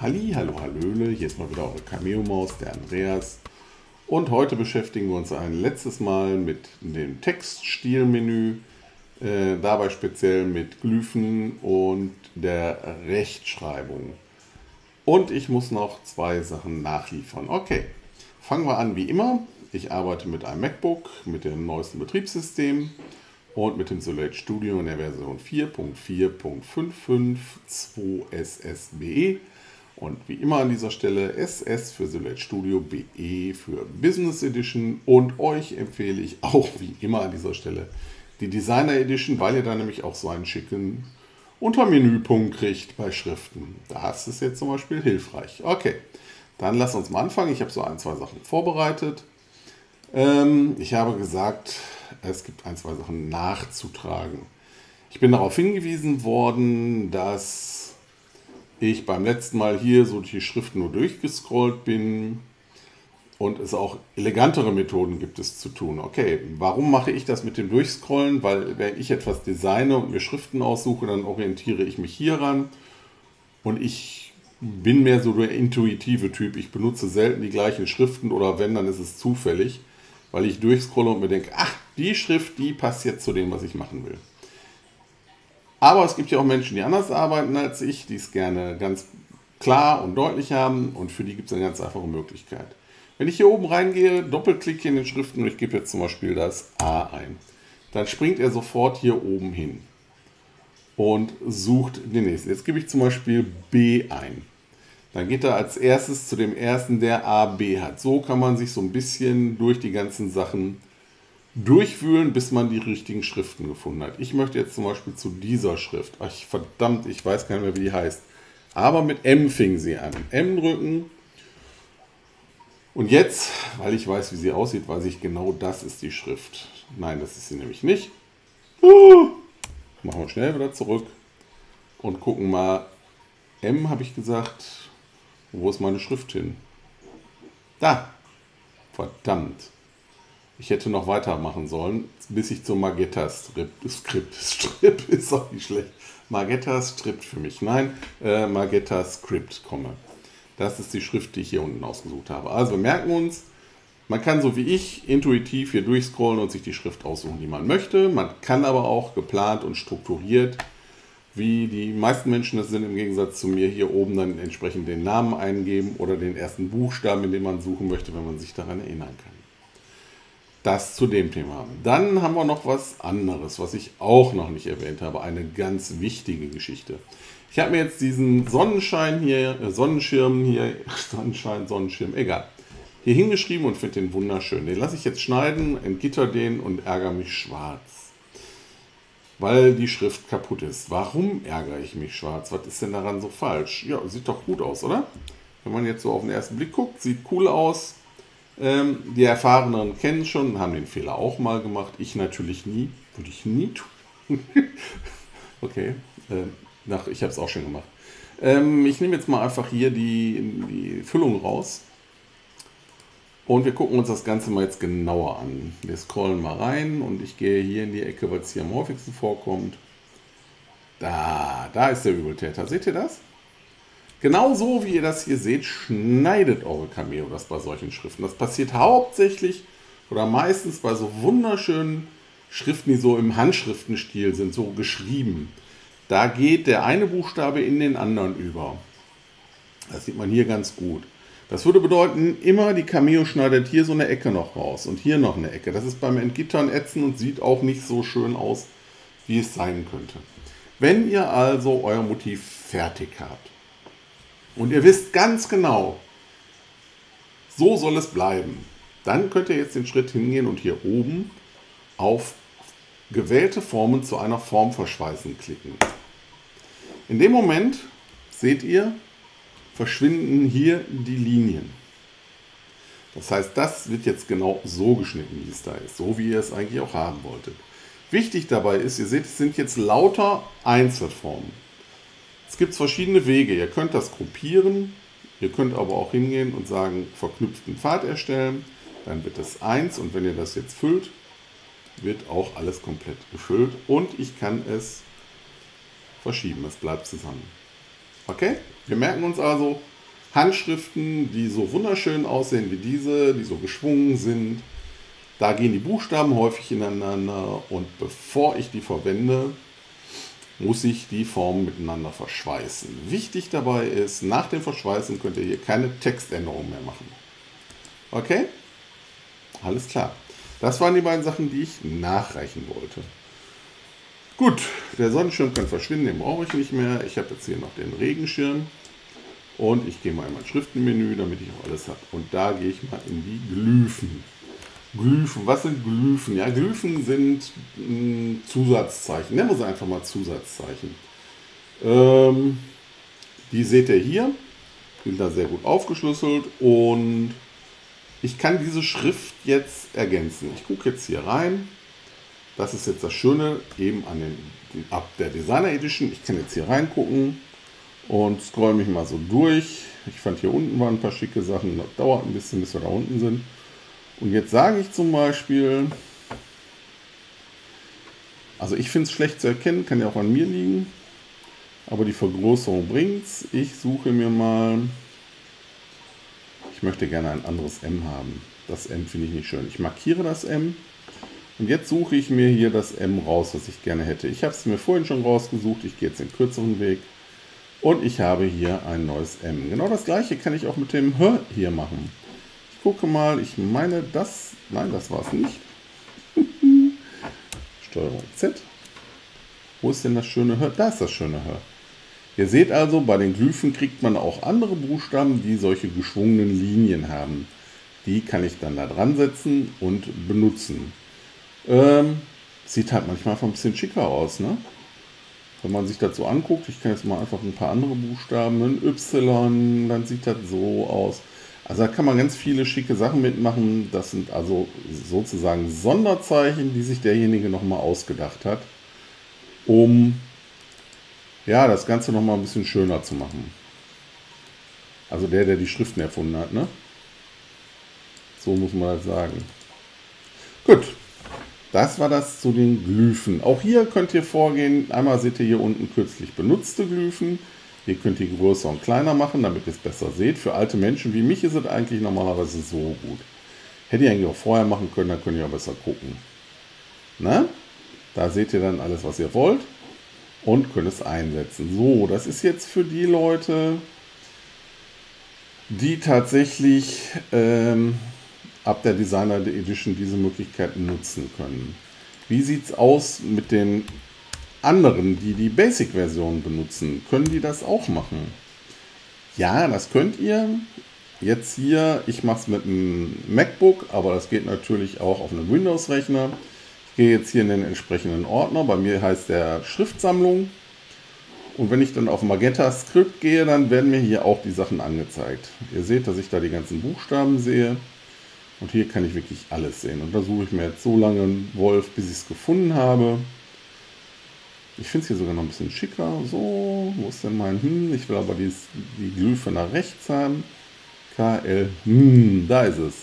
Halli, hallo, hallöle, hier ist mal wieder eure Cameo-Maus, der Andreas. Und heute beschäftigen wir uns ein letztes Mal mit dem Textstilmenü, dabei speziell mit Glyphen und der Rechtschreibung. Und ich muss noch zwei Sachen nachliefern. Okay, fangen wir an wie immer. Ich arbeite mit einem MacBook, mit dem neuesten Betriebssystem und mit dem Silhouette Studio in der Version 4.4.552SSBE. Und wie immer an dieser Stelle SS für Silhouette Studio, BE für Business Edition. Und euch empfehle ich auch wie immer an dieser Stelle die Designer Edition, weil ihr da nämlich auch so einen schicken Untermenüpunkt kriegt bei Schriften. Das ist jetzt zum Beispiel hilfreich. Okay, dann lasst uns mal anfangen. Ich habe so ein, zwei Sachen vorbereitet. Ich habe gesagt, es gibt ein, zwei Sachen nachzutragen. Ich bin darauf hingewiesen worden, dass ich beim letzten Mal hier so die Schriften nur durchgescrollt bin und es auch elegantere Methoden gibt es zu tun. Okay, warum mache ich das mit dem Durchscrollen? Weil wenn ich etwas designe und mir Schriften aussuche, dann orientiere ich mich hieran und ich bin mehr so der intuitive Typ. Ich benutze selten die gleichen Schriften oder wenn, dann ist es zufällig, weil ich durchscrolle und mir denke, ach, die Schrift, die passt jetzt zu dem, was ich machen will. Aber es gibt ja auch Menschen, die anders arbeiten als ich, die es gerne ganz klar und deutlich haben und für die gibt es eine ganz einfache Möglichkeit. Wenn ich hier oben reingehe, doppelklicke in den Schriften und ich gebe jetzt zum Beispiel das A ein, dann springt er sofort hier oben hin und sucht den nächsten. Jetzt gebe ich zum Beispiel B ein. Dann geht er als erstes zu dem ersten, der A, B hat. So kann man sich so ein bisschen durch die ganzen Sachen durchwühlen, bis man die richtigen Schriften gefunden hat. Ich möchte jetzt zum Beispiel zu dieser Schrift, ach verdammt, ich weiß gar nicht mehr, wie die heißt, aber mit M fing sie an. M drücken und jetzt, weil ich weiß, wie sie aussieht, weiß ich genau, das ist die Schrift. Nein, das ist sie nämlich nicht. Machen wir schnell wieder zurück und gucken mal, M habe ich gesagt, wo ist meine Schrift hin? Da, verdammt. Ich hätte noch weitermachen sollen, bis ich zum Magenta Script. Strip ist auch nicht schlecht. Magenta Script für mich. Nein, Magenta Script komme. Das ist die Schrift, die ich hier unten ausgesucht habe. Also wir merken uns, man kann so wie ich intuitiv hier durchscrollen und sich die Schrift aussuchen, die man möchte. Man kann aber auch geplant und strukturiert, wie die meisten Menschen das sind, im Gegensatz zu mir, hier oben dann entsprechend den Namen eingeben oder den ersten Buchstaben, in dem man suchen möchte, wenn man sich daran erinnern kann. Das zu dem Thema. Dann haben wir noch was anderes, was ich auch noch nicht erwähnt habe. Eine ganz wichtige Geschichte. Ich habe mir jetzt diesen Sonnenschirm, egal, hier hingeschrieben und finde den wunderschön. Den lasse ich jetzt schneiden, entgitter den und ärgere mich schwarz, weil die Schrift kaputt ist. Warum ärgere ich mich schwarz? Was ist denn daran so falsch? Ja, sieht doch gut aus, oder? Wenn man jetzt so auf den ersten Blick guckt, sieht cool aus. Die Erfahrenen kennen schon, haben den Fehler auch mal gemacht. Ich natürlich nie. Würde ich nie tun. Okay, ich habe es auch schon gemacht. Ich nehme jetzt mal einfach hier die Füllung raus. Und wir gucken uns das Ganze mal jetzt genauer an. Wir scrollen mal rein und ich gehe hier in die Ecke, weil es hier am häufigsten vorkommt. Da ist der Übeltäter. Seht ihr das? Genauso wie ihr das hier seht, schneidet eure Cameo das bei solchen Schriften. Das passiert hauptsächlich oder meistens bei so wunderschönen Schriften, die so im Handschriftenstil sind, so geschrieben. Da geht der eine Buchstabe in den anderen über. Das sieht man hier ganz gut. Das würde bedeuten, immer die Cameo schneidet hier so eine Ecke noch raus und hier noch eine Ecke. Das ist beim Entgittern ätzend und sieht auch nicht so schön aus, wie es sein könnte. Wenn ihr also euer Motiv fertig habt, und ihr wisst ganz genau, so soll es bleiben. Dann könnt ihr jetzt den Schritt hingehen und hier oben auf gewählte Formen zu einer Form verschweißen klicken. In dem Moment, seht ihr, verschwinden hier die Linien. Das heißt, das wird jetzt genau so geschnitten, wie es da ist. So wie ihr es eigentlich auch haben wolltet. Wichtig dabei ist, ihr seht, es sind jetzt lauter Einzelformen. Es gibt verschiedene Wege. Ihr könnt das gruppieren, ihr könnt aber auch hingehen und sagen, verknüpften Pfad erstellen. Dann wird das 1 und wenn ihr das jetzt füllt, wird auch alles komplett gefüllt und ich kann es verschieben. Es bleibt zusammen. Okay? Wir merken uns also, Handschriften, die so wunderschön aussehen wie diese, die so geschwungen sind. Da gehen die Buchstaben häufig ineinander und bevor ich die verwende, muss ich die Formen miteinander verschweißen. Wichtig dabei ist, nach dem Verschweißen könnt ihr hier keine Textänderungen mehr machen. Okay? Alles klar. Das waren die beiden Sachen, die ich nachreichen wollte. Gut, der Sonnenschirm kann verschwinden, den brauche ich nicht mehr. Ich habe jetzt hier noch den Regenschirm. Und ich gehe mal in mein Schriftenmenü, damit ich auch alles habe. Und da gehe ich mal in die Glyphen. Glyphen, was sind Glyphen? Ja, Glyphen sind Zusatzzeichen. Nennen wir sie einfach mal Zusatzzeichen. Die seht ihr hier. Die sind da sehr gut aufgeschlüsselt. Und ich kann diese Schrift jetzt ergänzen. Ich gucke jetzt hier rein. Das ist jetzt das Schöne eben an der Designer Edition. Ich kann jetzt hier reingucken und scroll mich mal so durch. Ich fand hier unten waren ein paar schicke Sachen. Das dauert ein bisschen, bis wir da unten sind. Und jetzt sage ich zum Beispiel, also ich finde es schlecht zu erkennen, kann ja auch an mir liegen, aber die Vergrößerung bringt es. Ich suche mir mal, ich möchte gerne ein anderes M haben. Das M finde ich nicht schön. Ich markiere das M und jetzt suche ich mir hier das M raus, was ich gerne hätte. Ich habe es mir vorhin schon rausgesucht, ich gehe jetzt den kürzeren Weg und ich habe hier ein neues M. Genau das gleiche kann ich auch mit dem H hier machen. Gucke mal, ich meine das, nein, das war es nicht. Steuerung Z. Wo ist denn das schöne H? Da ist das schöne H. Ihr seht also, bei den Glyphen kriegt man auch andere Buchstaben, die solche geschwungenen Linien haben. Die kann ich dann da dran setzen und benutzen. Sieht halt manchmal einfach ein bisschen schicker aus, ne? Wenn man sich dazu anguckt, ich kann jetzt mal einfach ein paar andere Buchstaben, ein Y, dann sieht das so aus. Also da kann man ganz viele schicke Sachen mitmachen. Das sind also sozusagen Sonderzeichen, die sich derjenige nochmal ausgedacht hat, um ja, das Ganze nochmal ein bisschen schöner zu machen. Also der die Schriften erfunden hat, ne? So muss man das sagen. Gut, das war das zu den Glyphen. Auch hier könnt ihr vorgehen. Einmal seht ihr hier unten kürzlich benutzte Glyphen. Ihr könnt die größer und kleiner machen, damit ihr es besser seht. Für alte Menschen wie mich ist es eigentlich normalerweise so gut. Hätte ich eigentlich auch vorher machen können, dann könnt ihr auch besser gucken. Na? Da seht ihr dann alles, was ihr wollt und könnt es einsetzen. So, das ist jetzt für die Leute, die tatsächlich ab der Designer Edition diese Möglichkeiten nutzen können. Wie sieht es aus mit den anderen, die die Basic-Version benutzen, können die das auch machen? Ja, das könnt ihr. Jetzt hier, ich mache es mit einem MacBook, aber das geht natürlich auch auf einem Windows-Rechner. Ich gehe jetzt hier in den entsprechenden Ordner. Bei mir heißt der Schriftsammlung. Und wenn ich dann auf Magenta Script gehe, dann werden mir hier auch die Sachen angezeigt. Ihr seht, dass ich da die ganzen Buchstaben sehe. Und hier kann ich wirklich alles sehen. Und da suche ich mir jetzt so lange einen Wolf, bis ich es gefunden habe. Ich finde es hier sogar noch ein bisschen schicker. So, wo ist denn mein Hm? Ich will aber die Glyphe nach rechts haben. KL, Hm, da ist es.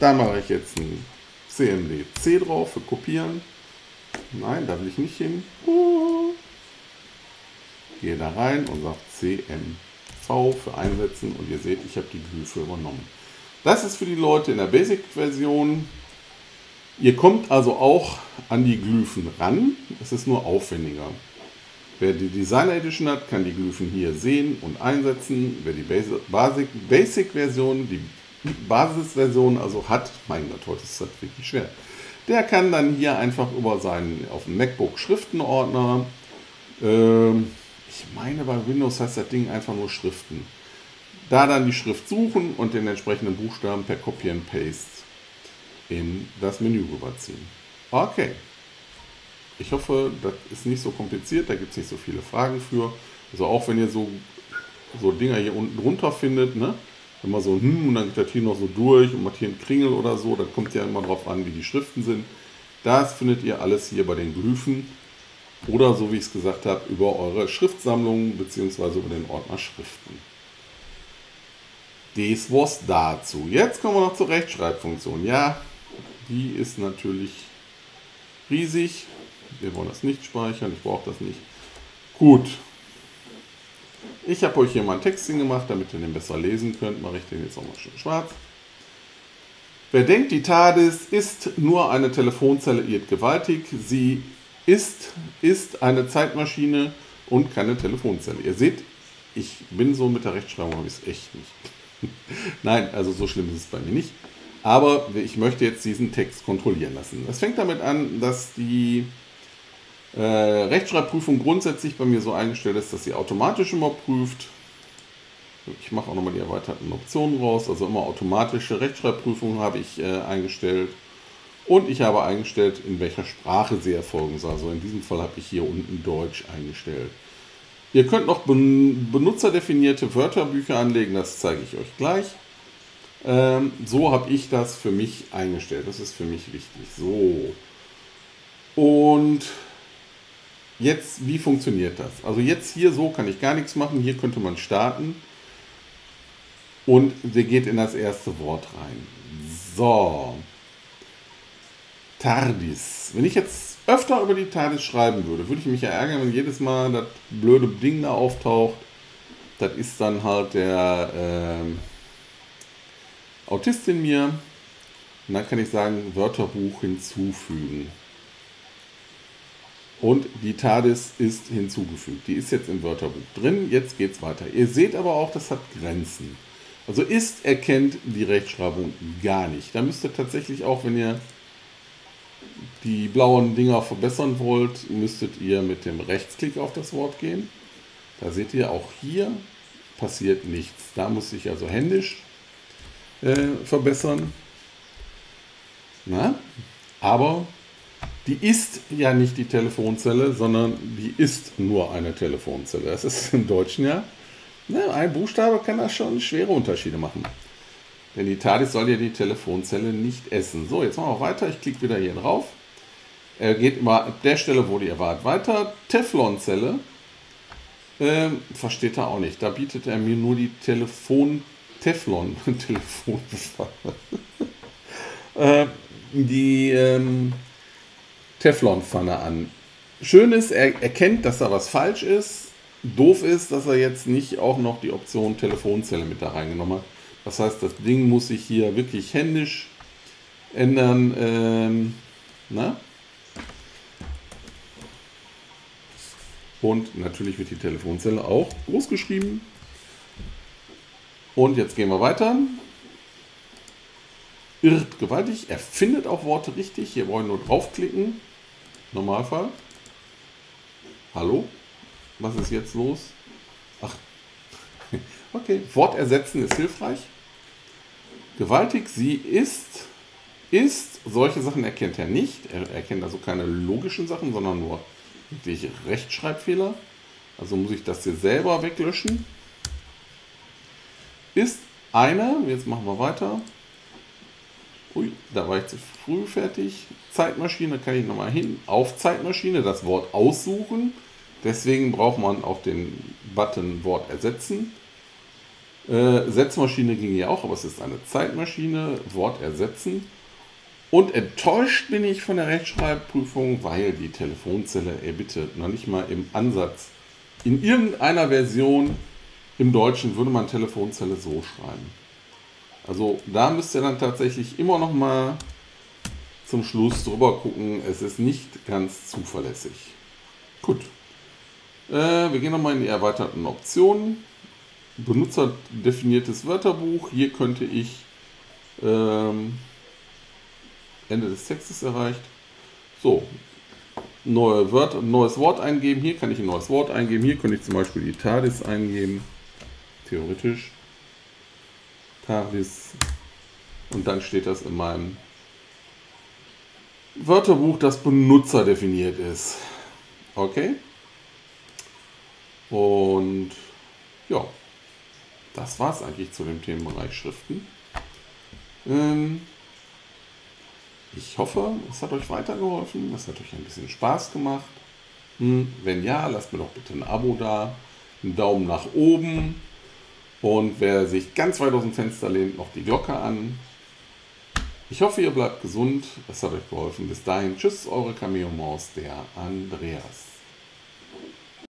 Da mache ich jetzt ein CMD-C drauf für Kopieren. Nein, da will ich nicht hin. Gehe da rein und sage CMV für Einsetzen. Und ihr seht, ich habe die Glyphe übernommen. Das ist für die Leute in der Basic-Version. Ihr kommt also auch an die Glyphen ran, es ist nur aufwendiger. Wer die Designer Edition hat, kann die Glyphen hier sehen und einsetzen. Wer die Basic-Version, die Basisversion also hat, mein Gott, heute ist das wirklich schwer, der kann dann hier einfach über seinen, auf dem MacBook Schriftenordner, ich meine bei Windows heißt das Ding einfach nur Schriften, da dann die Schrift suchen und den entsprechenden Buchstaben per Copy and Paste in das Menü rüberziehen. Okay. Ich hoffe, das ist nicht so kompliziert, da gibt es nicht so viele Fragen für. Also auch wenn ihr so Dinger hier unten drunter findet, ne? Wenn man so und dann geht das hier noch so durch und macht hier einen Kringel oder so, dann kommt ja immer drauf an, wie die Schriften sind. Das findet ihr alles hier bei den Glyphen oder so wie ich es gesagt habe, über eure Schriftsammlung bzw. über den Ordner Schriften. Das war's dazu. Jetzt kommen wir noch zur Rechtschreibfunktion. Ja, die ist natürlich riesig. Wir wollen das nicht speichern, ich brauche das nicht. Gut. Ich habe euch hier mal ein Textchen gemacht, damit ihr den besser lesen könnt. Mache ich den jetzt auch mal schön schwarz. Wer denkt, die TARDIS ist nur eine Telefonzelle, irrt gewaltig. Sie ist eine Zeitmaschine und keine Telefonzelle. Ihr seht, ich bin so mit der Rechtschreibung, habe ich es echt nicht. Nein, also so schlimm ist es bei mir nicht. Aber ich möchte jetzt diesen Text kontrollieren lassen. Das fängt damit an, dass die Rechtschreibprüfung grundsätzlich bei mir so eingestellt ist, dass sie automatisch immer prüft. Ich mache auch nochmal die erweiterten Optionen raus. Also immer automatische Rechtschreibprüfung habe ich eingestellt. Und ich habe eingestellt, in welcher Sprache sie erfolgen soll. Also in diesem Fall habe ich hier unten Deutsch eingestellt. Ihr könnt noch benutzerdefinierte Wörterbücher anlegen. Das zeige ich euch gleich. So habe ich das für mich eingestellt. Das ist für mich wichtig. So. Und jetzt, wie funktioniert das? Also jetzt hier so kann ich gar nichts machen. Hier könnte man starten. Und sie geht in das erste Wort rein. So. TARDIS. Wenn ich jetzt öfter über die TARDIS schreiben würde, würde ich mich ja ärgern, wenn jedes Mal das blöde Ding da auftaucht. Das ist dann halt der Autist in mir. Und dann kann ich sagen, Wörterbuch hinzufügen. Und die TARDIS ist hinzugefügt. Die ist jetzt im Wörterbuch drin. Jetzt geht es weiter. Ihr seht aber auch, das hat Grenzen. Also ist erkennt die Rechtschreibung gar nicht. Da müsst ihr tatsächlich auch, wenn ihr die blauen Dinger verbessern wollt, müsstet ihr mit dem Rechtsklick auf das Wort gehen. Da seht ihr, auch hier passiert nichts. Da muss ich also händisch verbessern. Na? Aber die ist ja nicht die Telefonzelle, sondern die ist nur eine Telefonzelle. Das ist im Deutschen ja. Ne, ein Buchstabe kann da schon schwere Unterschiede machen. Denn die TARDIS soll ja die Telefonzelle nicht essen. So, jetzt machen wir weiter. Ich klicke wieder hier drauf. Er geht immer ab der Stelle, wo die erwartet, weiter. Teflonzelle. Versteht er auch nicht. Da bietet er mir nur die Teflonpfanne an. Schön ist, er erkennt, dass da was falsch ist. Doof ist, dass er jetzt nicht auch noch die Option Telefonzelle mit da reingenommen hat. Das heißt, das Ding muss sich hier wirklich händisch ändern. Und natürlich wird die Telefonzelle auch groß geschrieben. Und jetzt gehen wir weiter. Irrt gewaltig. Er findet auch Worte richtig. Hier wollen wir nur draufklicken. Normalfall. Hallo? Was ist jetzt los? Ach, okay. Wort ersetzen ist hilfreich. Gewaltig. Sie ist. Solche Sachen erkennt er nicht. Er erkennt also keine logischen Sachen, sondern nur wirklich Rechtschreibfehler. Also muss ich das hier selber weglöschen. Ist eine. Jetzt machen wir weiter. Ui, da war ich zu früh fertig. Zeitmaschine, kann ich nochmal hin. Auf Zeitmaschine das Wort aussuchen. Deswegen braucht man auch den Button Wort ersetzen. Setzmaschine ging ja auch, aber es ist eine Zeitmaschine. Wort ersetzen. Und enttäuscht bin ich von der Rechtschreibprüfung, weil die Telefonzelle, ey bitte, noch nicht mal im Ansatz. In irgendeiner Version im Deutschen würde man Telefonzelle so schreiben. Also da müsst ihr dann tatsächlich immer noch mal zum Schluss drüber gucken. Es ist nicht ganz zuverlässig. Gut. Wir gehen nochmal in die erweiterten Optionen. Benutzerdefiniertes Wörterbuch. Hier könnte ich Ende des Textes erreicht. So. Neues Wort eingeben. Hier kann ich ein neues Wort eingeben. Hier könnte ich zum Beispiel die TARDIS eingeben. Theoretisch. TARDIS. Und dann steht das in meinem Wörterbuch, das benutzerdefiniert ist. Okay. Und ja, das war es eigentlich zu dem Themenbereich Schriften. Ich hoffe, es hat euch weitergeholfen, es hat euch ein bisschen Spaß gemacht. Wenn ja, lasst mir doch bitte ein Abo da, einen Daumen nach oben. Und wer sich ganz weit aus dem Fenster lehnt, noch die Glocke an. Ich hoffe, ihr bleibt gesund. Es hat euch geholfen. Bis dahin, tschüss, eure Cameo-Maus, der Andreas.